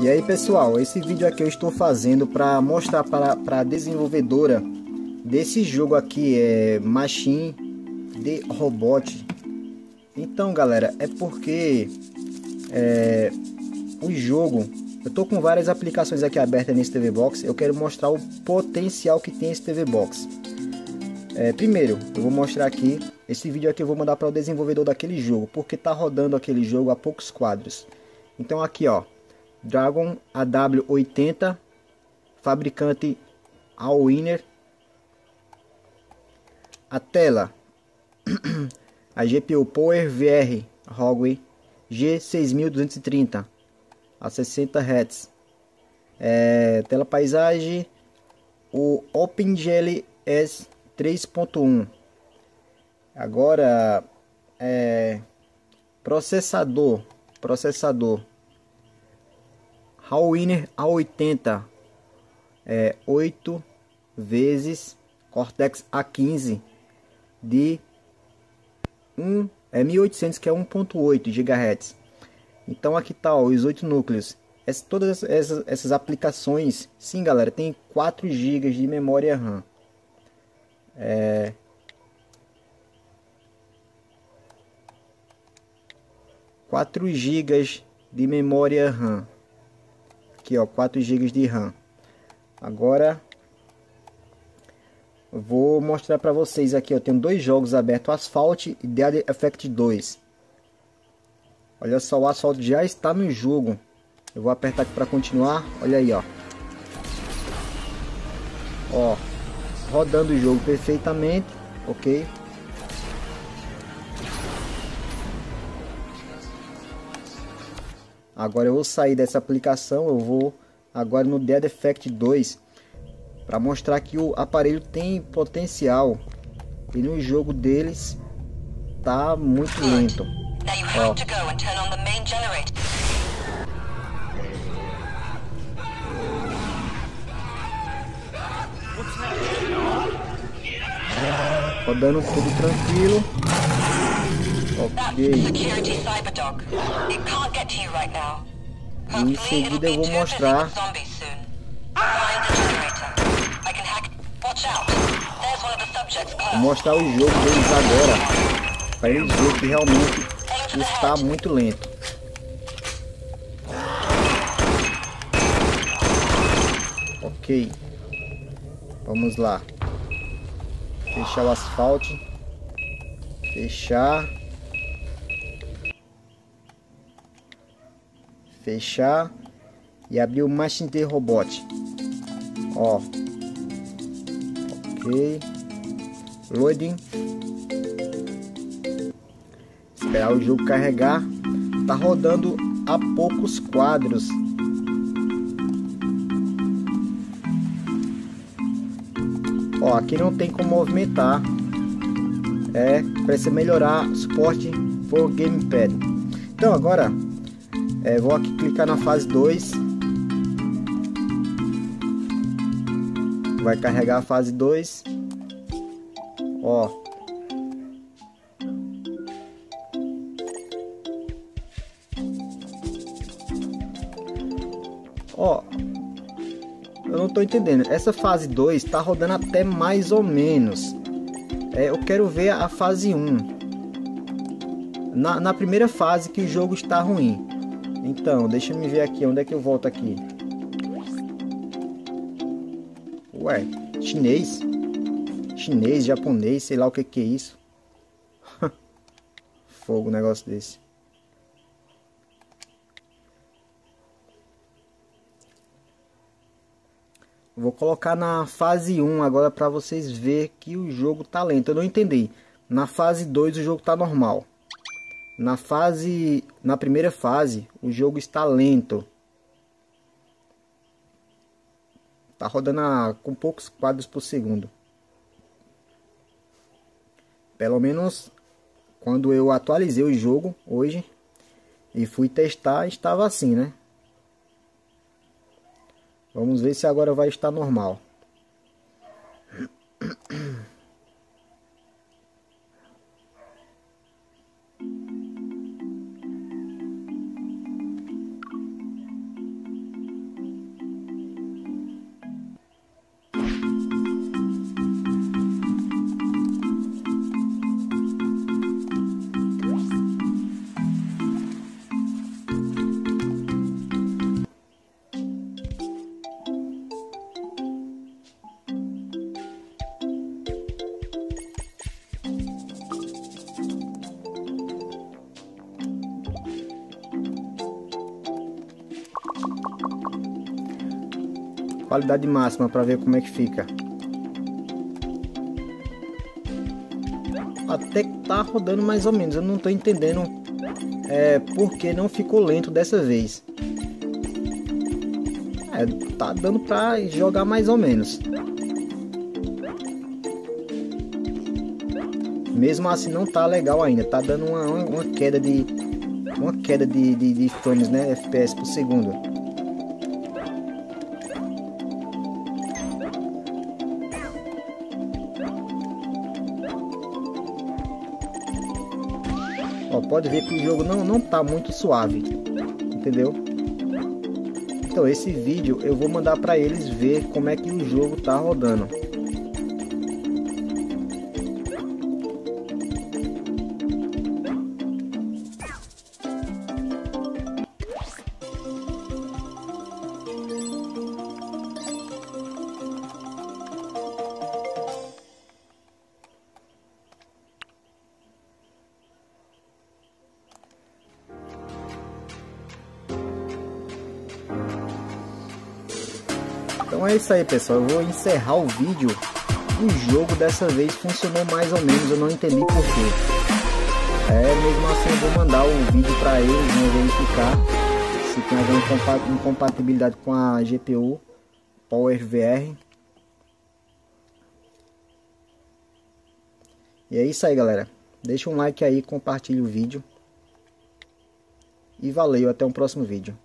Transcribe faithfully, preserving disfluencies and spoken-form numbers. E aí pessoal, esse vídeo aqui eu estou fazendo para mostrar para, para a desenvolvedora desse jogo aqui, é Maxim the Robot. Então galera, é porque é, o jogo, eu tô com várias aplicações aqui abertas nesse T V Box, eu quero mostrar o potencial que tem esse T V Box. É, primeiro, eu vou mostrar aqui, esse vídeo aqui eu vou mandar para o desenvolvedor daquele jogo, porque tá rodando aquele jogo a poucos quadros. Então aqui ó, Dragon A W oitenta, fabricante Allwinner. A tela, a G P U Power V R Rogue G seis mil duzentos e trinta a sessenta hertz. É, tela paisagem, o OpenGL S três ponto um. Agora é, processador, processador Allwinner A oitenta, é, oito vezes Cortex A quinze de um, é mil e oitocentos, que é um ponto oito gigahertz. Então aqui tá ó, os oito núcleos. Essa, todas essas, essas aplicações, sim galera, tem quatro gigas de memória RAM. É... quatro gigas de memória RAM. Aqui ó, quatro gigas de RAM. Agora vou mostrar para vocês aqui, eu tenho dois jogos abertos, Asphalt e Dead Effect dois. Olha só, o Asphalt já está no jogo. Eu vou apertar aqui para continuar. Olha aí ó, ó, rodando o jogo perfeitamente, ok. Agora eu vou sair dessa aplicação, eu vou agora no Dead Effect dois para mostrar que o aparelho tem potencial e no jogo deles tá muito lento. Ó. Rodando tudo tranquilo. Ok. E em seguida eu vou mostrar. Vou mostrar o jogo deles agora, para eles verem que realmente está muito lento. Ok. Vamos lá. Fechar o asfalto. Fechar. Fechar e abrir o Maxim the Robot. Ó, ok, loading. Esperar o jogo carregar. Tá rodando a poucos quadros. Ó, aqui não tem como movimentar. É, precisa melhorar suporte for gamepad. Então agora é, vou aqui clicar na fase dois. Vai carregar a fase dois. Ó. Ó. Eu não tô entendendo. Essa fase dois tá rodando até mais ou menos. É, eu quero ver a fase um. Na, na primeira fase que o jogo está ruim. Então, deixa eu ver aqui. Onde é que eu volto aqui? Ué, chinês? Chinês, japonês, sei lá o que que é isso. Fogo, um negócio desse. Vou colocar na fase um agora para vocês verem que o jogo tá lento. Eu não entendi. Na fase dois o jogo tá normal. Na fase, na primeira fase, o jogo está lento. Tá rodando a, com poucos quadros por segundo. Pelo menos quando eu atualizei o jogo hoje e fui testar, estava assim, né? Vamos ver se agora vai estar normal. qualidade máxima para ver como é que fica. Até que tá rodando mais ou menos, eu não tô entendendo é, porque não ficou lento dessa vez. É, tá dando pra jogar mais ou menos. Mesmo assim não tá legal ainda, tá dando uma, uma queda de uma queda de, de, de frames, né, F P S por segundo. Ó, pode ver que o jogo não, não tá muito suave, entendeu? Então esse vídeo eu vou mandar pra eles ver como é que o jogo tá rodando. Então é isso aí, pessoal, eu vou encerrar o vídeo. O jogo dessa vez funcionou mais ou menos, eu não entendi porquê. É, mesmo assim eu vou mandar o vídeo para eles, né, verificar se tem alguma incompatibilidade com a G P U Power V R. E é isso aí, galera, deixa um like aí, compartilha o vídeo. E valeu, até o próximo vídeo.